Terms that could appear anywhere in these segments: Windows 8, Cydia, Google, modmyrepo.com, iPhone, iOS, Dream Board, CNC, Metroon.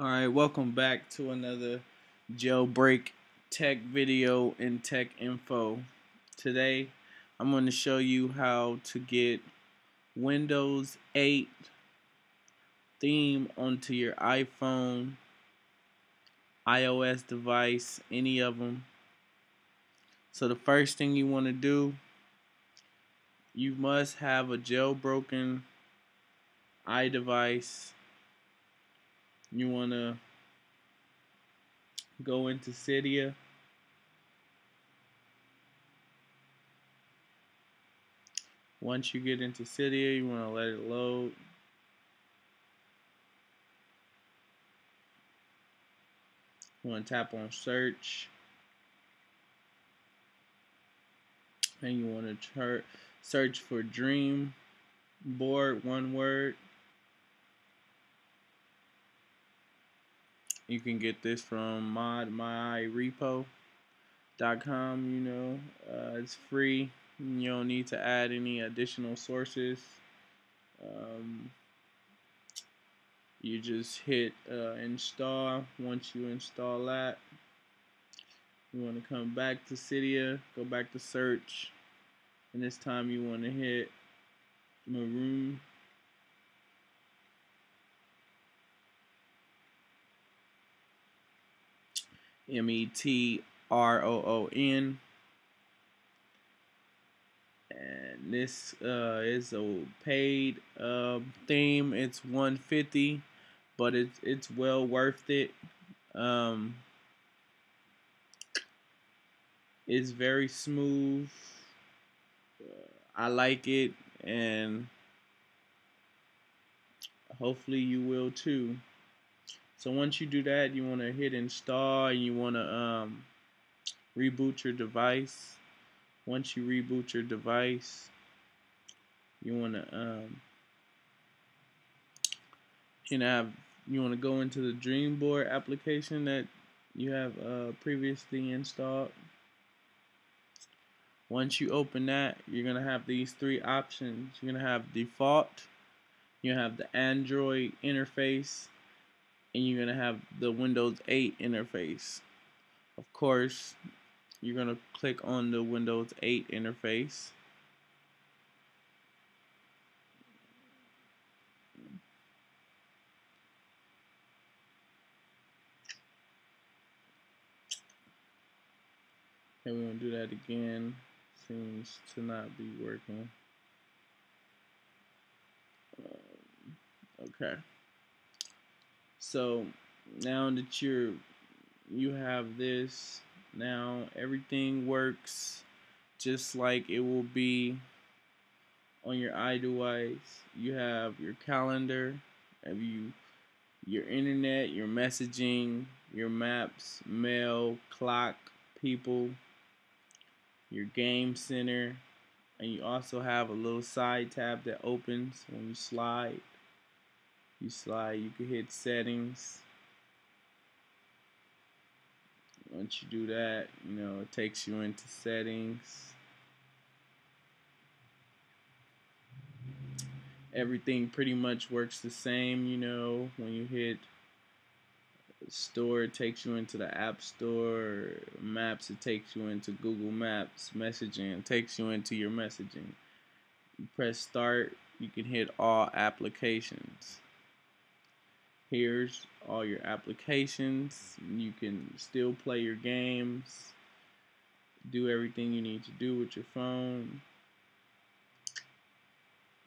Alright, welcome back to another jailbreak tech video and tech info. Today I'm going to show you how to get Windows 8 theme onto your iPhone, iOS device, any of them. So the first thing you want to do, you must have a jailbroken iDevice. You want to go into Cydia, once you get into Cydia you want to let it load, you want to tap on search, and you want to search for Dream Board, one word. You can get this from modmyrepo.com, you know, it's free. You don't need to add any additional sources. You just hit install. Once you install that, you want to come back to Cydia, go back to search, and this time you want to hit Metroon. Metroon, and this is a paid theme. It's $150, but it's well worth it. It's very smooth. I like it, and hopefully you will too. So once you do that, you want to hit install, and you want to reboot your device. Once you reboot your device, you want to you want to go into the Dream Board application that you have previously installed. Once you open that, you're gonna have these three options. You're gonna have default, you have the Android interface, and you're going to have the Windows 8 interface. Of course, you're going to click on the Windows 8 interface. And we're going to do that again. Seems to not be working. Okay. So now that you have this, now everything works just like it will be on your iDevice. You have your calendar, your internet, your messaging, your maps, mail, clock, people, your game center, and you also have a little side tab that opens when you slide. You can hit settings. Once you do that, you know, it takes you into settings. Everything pretty much works the same, you know. When you hit store, it takes you into the App Store. Maps, it takes you into Google Maps. Messaging, it takes you into your messaging. You press start, you can hit all applications. Here's all your applications. You can still play your games, do everything you need to do with your phone.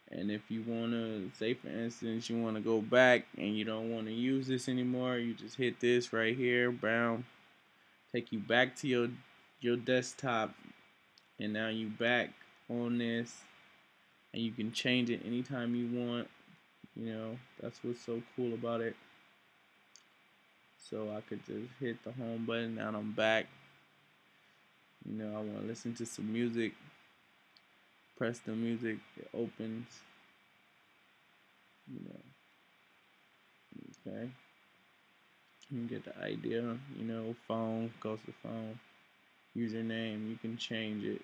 And if you wanna, say for instance, you wanna go back and you don't wanna use this anymore, you just hit this right here, bam, take you back to your desktop, and now you back on this, and you can change it anytime you want. You know, that's what's so cool about it. So I could just hit the home button, and I'm back. You know, I want to listen to some music. Press the music, it opens. You know, okay. You get the idea. You know, phone goes to phone. Username, you can change it.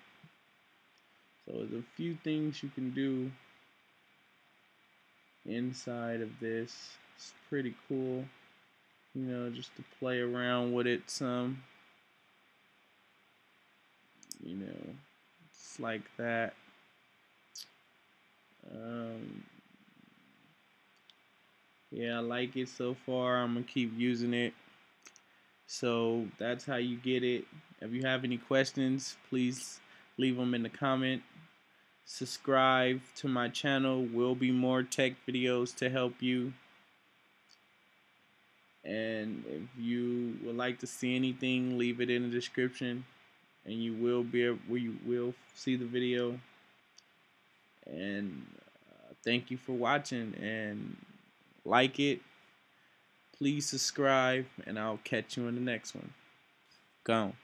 So there's a few things you can do inside of this. It's pretty cool. you know, just to play around with it some. You know, it's like that. Yeah, I like it so far. I'm gonna keep using it. So that's how you get it. If you have any questions, please leave them in the comment. Subscribe to my channel. Will be more tech videos to help you. And if you would like to see anything, leave it in the description, and you will be where you will see the video. And thank you for watching, and like it, please subscribe, and I'll catch you in the next one. Gone.